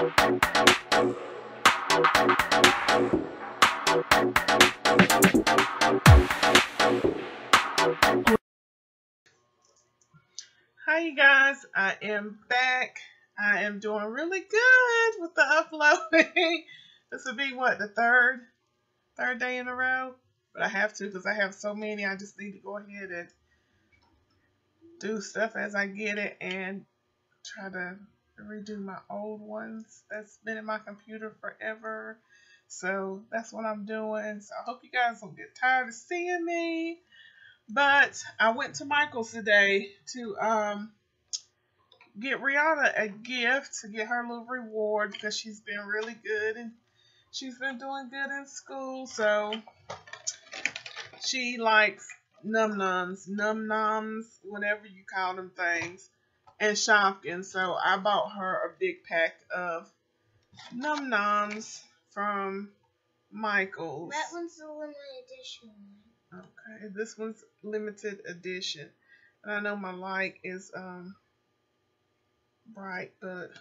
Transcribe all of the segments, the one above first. Hi you guys, I am back. I am doing really good with the uploading. This will be what, the third day in a row? But I have to because I have so many. I just need to go ahead and do stuff as I get it and try to redo my old ones that's been in my computer forever. So that's what I'm doing. So I hope you guys don't get tired of seeing me. But I went to Michaels today to get Rihanna a gift, to get her little reward, because she's been really good and she's been doing good in school. So she likes Num Noms, whatever you call them things, and Shopkins. So I bought her a big pack of Num Noms from Michaels. That one's the limited edition. Okay, this one's limited edition. And I know my light is bright, but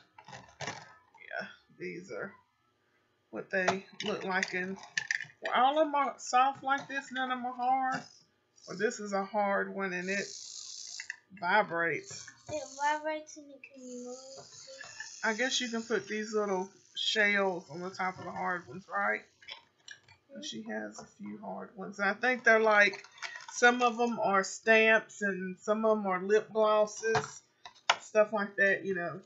yeah, these are what they look like. And well, all of them are soft like this, none of them are hard. Well, this is a hard one and it vibrates. It vibrates and it can move. I guess you can put these little shells on the top of the hard ones, right? So she has a few hard ones. I think they're like, some of them are stamps and some of them are lip glosses, stuff like that, you know.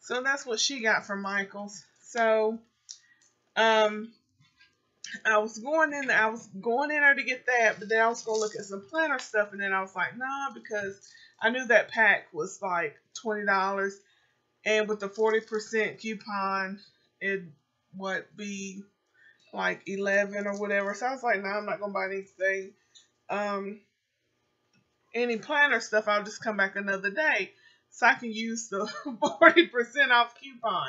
So that's what she got from Michaels. So, I was going in there to get that, but then I was gonna look at some planner stuff, and then I was like, nah, because I knew that pack was like $20, and with the 40% coupon, it would be like 11 or whatever. So I was like, nah, I'm not gonna buy anything, any planner stuff. I'll just come back another day, so I can use the 40% off coupon.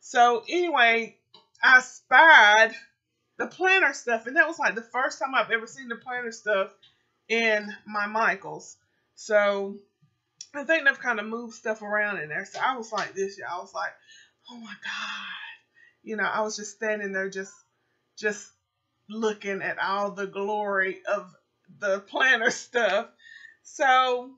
So anyway, I spied the planner stuff, and that was like the first time I've ever seen the planner stuff in my Michaels. So I think they've kind of moved stuff around in there. So I was like this, y'all. I was like, oh my God. You know, I was just standing there just looking at all the glory of the planner stuff. So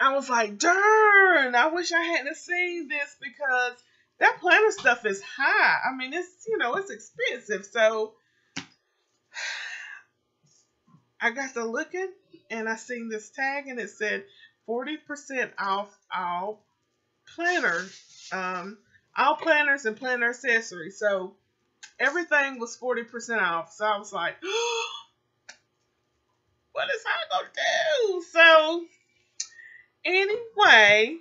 I was like, darn, I wish I hadn't seen this, because that planner stuff is high. I mean, it's, you know, it's expensive. So I got to looking, and I seen this tag, and it said 40% off all planners and planner accessories. So everything was 40% off. So I was like, oh, what is I gonna do? So anyway,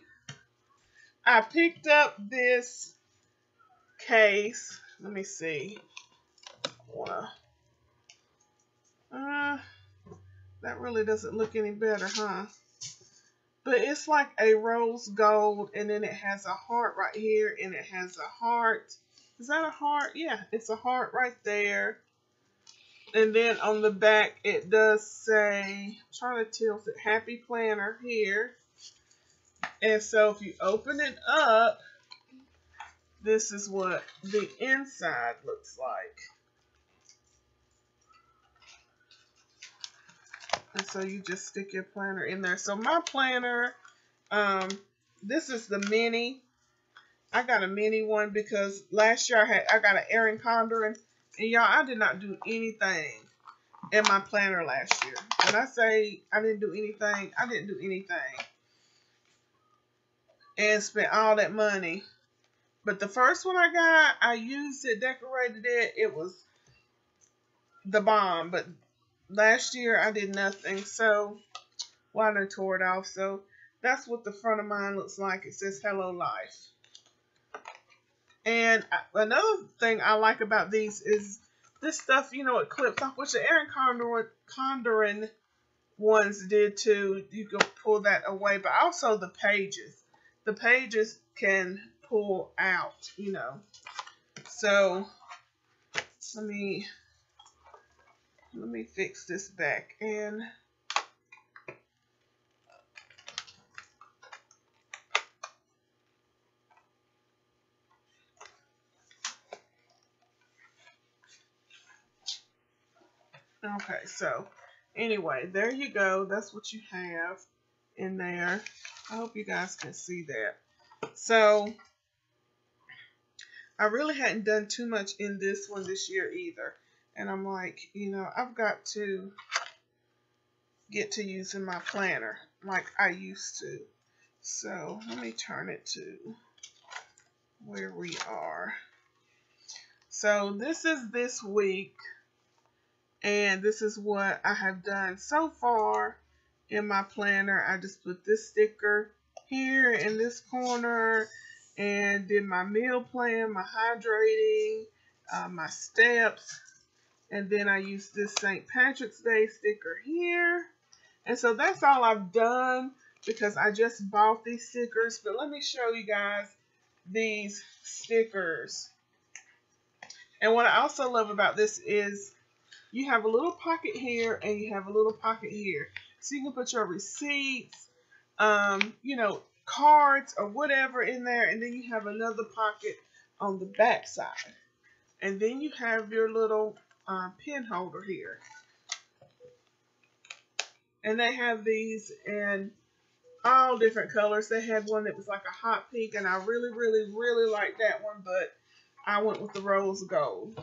I picked up this case. Let me see. That really doesn't look any better, huh? But it's like a rose gold, and then it has a heart right here, and it has a heart. Is that a heart? Yeah, it's a heart right there. And then on the back, it does say, try to tilt it, Happy Planner here. And so if you open it up, this is what the inside looks like. And so you just stick your planner in there. So my planner, this is the mini. I got a mini one because last year I got an Erin Condren. And y'all, I did not do anything in my planner last year. When I say I didn't do anything, I didn't do anything. And spent all that money. But the first one I got, I used it, decorated it. It was the bomb. But last year I did nothing. So, well, I done tore it off. So that's what the front of mine looks like. It says Hello Life. And another thing I like about these is this stuff, you know, it clips off, which the Erin Condren ones did too. You can pull that away. But also the pages. The pages can pull out, you know. So let me fix this back in. Okay, so anyway, there you go. That's what you have in there. I hope you guys can see that. So I really hadn't done too much in this one this year either. And I'm like, you know, I've got to get to using my planner like I used to. So let me turn it to where we are. So this is this week, and this is what I have done so far in my planner. I just put this sticker here in this corner and did my meal plan, my hydrating, my steps, and then I used this St. Patrick's Day sticker here. And so that's all I've done because I just bought these stickers. But let me show you guys these stickers. And what I also love about this is you have a little pocket here and you have a little pocket here. So you can put your receipts, you know, cards or whatever in there. And then you have another pocket on the back side. And then you have your little pen holder here. And they have these in all different colors. They had one that was like a hot pink, and I really, really, really liked that one, but I went with the rose gold.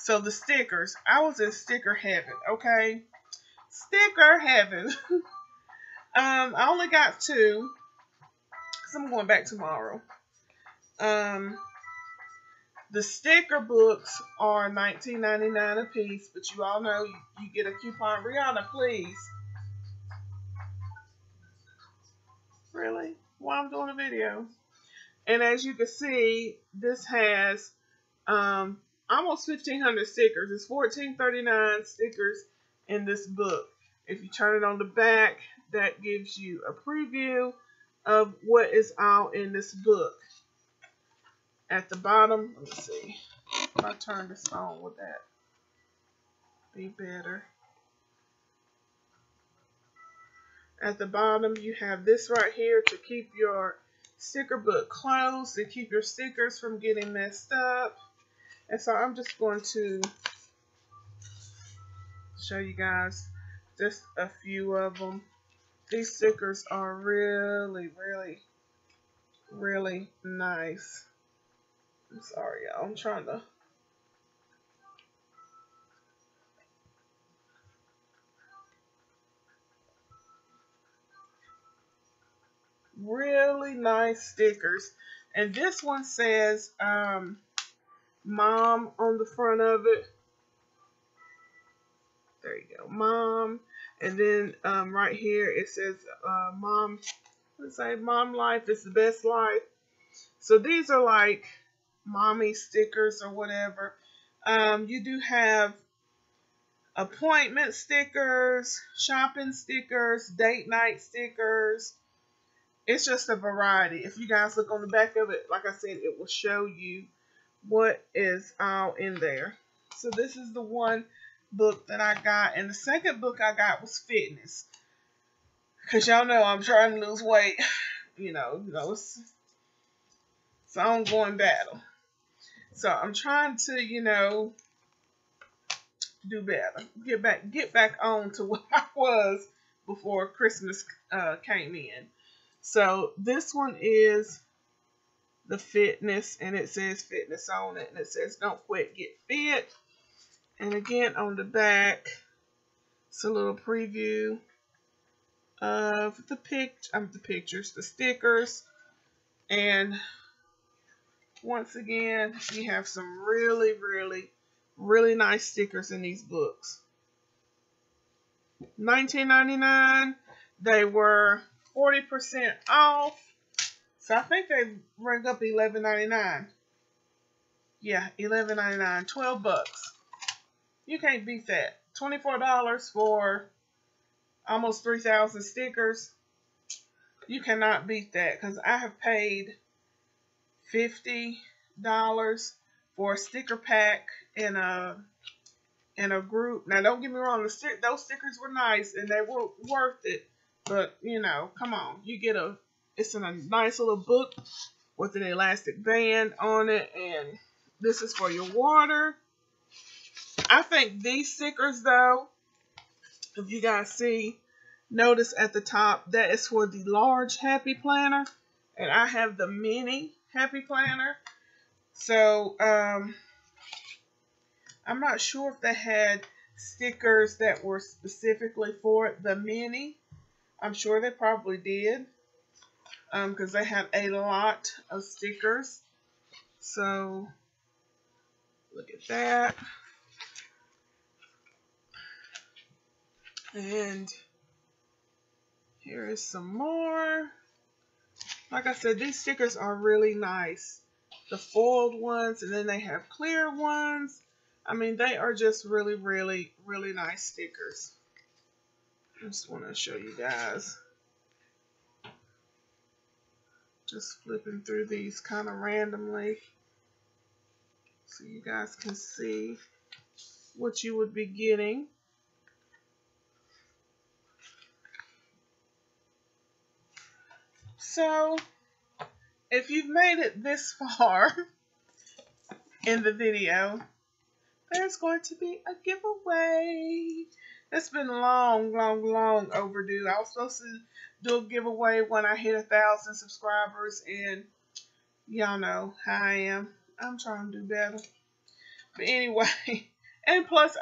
So the stickers. I was in sticker heaven, okay? Sticker heaven. I only got two, because I'm going back tomorrow. The sticker books are $19.99 a piece, but you all know you get a coupon. Brianna, please. Really? While I'm doing a video. And as you can see, this has almost 1,500 stickers. It's $14.39 stickers in this book. If you turn it on the back, that gives you a preview of what is all in this book. At the bottom, let me see if I turn this on, would that be better? At the bottom, you have this right here to keep your sticker book closed, to keep your stickers from getting messed up. And so I'm just going to show you guys just a few of them. These stickers are really, really, really nice. I'm sorry, y'all. I'm trying to really nice stickers, and this one says mom on the front of it. There you go, mom. And then right here it says mom, let's say mom life is the best life. So these are like mommy stickers or whatever. You do have appointment stickers, shopping stickers, date night stickers. It's just a variety. If you guys look on the back of it, like I said, it will show you what is all in there. So this is the one book that I got. And the second book I got was fitness. Because y'all know I'm trying to lose weight. You know it's an ongoing battle. So I'm trying to, you know, do better. Get back on to what I was before Christmas came in. So this one is the fitness, and it says fitness on it, and it says don't quit, get fit. And again on the back, it's a little preview of the stickers. And once again, you have some really, really, really nice stickers in these books. $19.99. They were 40% off. So I think they rang up $11.99. Yeah, $11.99, 12 bucks. You can't beat that. $24 for almost 3,000 stickers. You cannot beat that, because I have paid $50 for a sticker pack in a group. Now don't get me wrong, those stickers were nice and they were worth it. But, you know, come on. You get it's in a nice little book with an elastic band on it. And this is for your water. I think these stickers, though, if you guys see, notice at the top, that is for the large Happy Planner. And I have the mini Happy Planner. So, I'm not sure if they had stickers that were specifically for the mini. I'm sure they probably did, because they had a lot of stickers. So, look at that. And here is some more. Like I said, these stickers are really nice. The foiled ones, and then they have clear ones. I mean, they are just really, really, really nice stickers. I just want to show you guys. Just flipping through these kind of randomly, so you guys can see what you would be getting. So, if you've made it this far in the video, there's going to be a giveaway. It's been long, long, long overdue. I was supposed to do a giveaway when I hit 1,000 subscribers, and y'all know how I am. I'm trying to do better. But anyway, and plus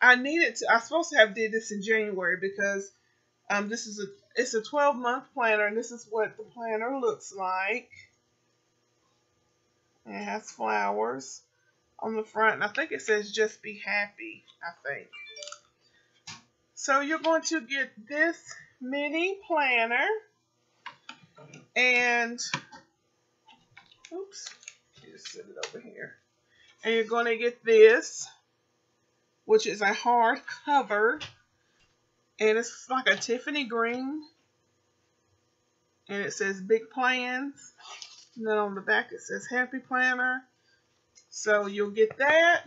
I needed to, I was supposed to have did this in January, because this is it's a 12-month planner, and this is what the planner looks like. It has flowers on the front, and I think it says just be happy, I think. So you're going to get this mini planner, and oops, just set it over here. And you're going to get this, which is a hard cover. And it's like a Tiffany green. And it says Big Plans. And then on the back it says Happy Planner. So you'll get that.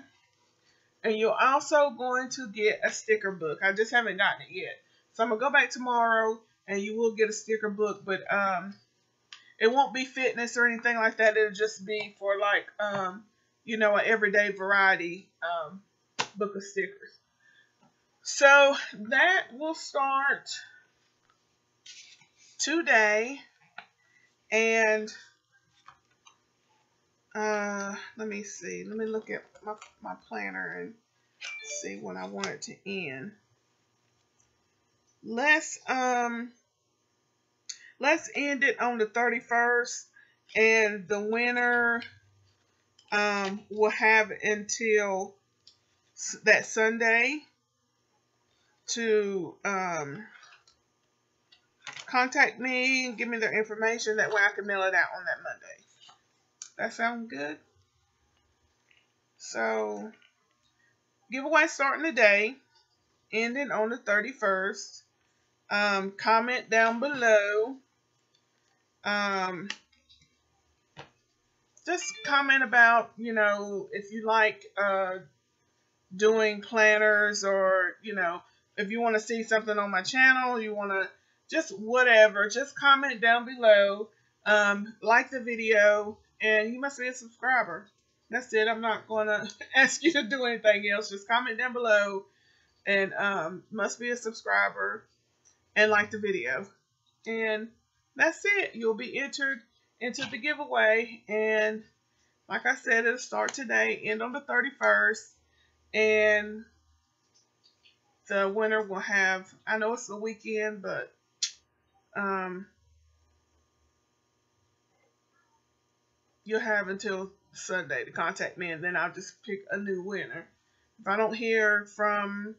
And you're also going to get a sticker book. I just haven't gotten it yet. So I'm going to go back tomorrow and you will get a sticker book. But it won't be fitness or anything like that. It'll just be for like, you know, an everyday variety book of stickers. So that will start today, and let me see. Let me look at my planner and see when I want it to end. Let's end it on the 31st, and the winner will have until that Sunday to contact me and give me their information. That way I can mail it out on that Monday. That sound good? So, giveaway starting today, ending on the 31st. Comment down below. Just comment about, you know, if you like doing planners, or, you know, if you want to see something on my channel, you want to just whatever, just comment down below, like the video, and you must be a subscriber. That's it. I'm not going to ask you to do anything else. Just comment down below and must be a subscriber and like the video. And that's it. You'll be entered into the giveaway. And like I said, it'll start today, end on the 31st. And the winner will have, I know it's the weekend, but you'll have until Sunday to contact me, and then I'll just pick a new winner. If I don't hear from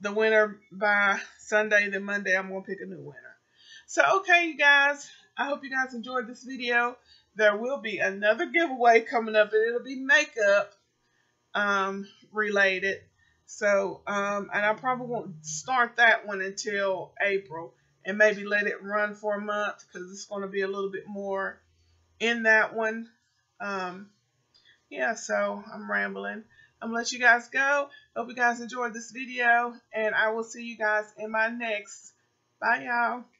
the winner by Sunday, then Monday I'm going to pick a new winner. So, okay, you guys, I hope you guys enjoyed this video. There will be another giveaway coming up, and it'll be makeup related. So, and I probably won't start that one until April, and maybe let it run for a month, because it's going to be a little bit more in that one. Yeah, so I'm rambling. I'm going to let you guys go. Hope you guys enjoyed this video, and I will see you guys in my next. Bye, y'all.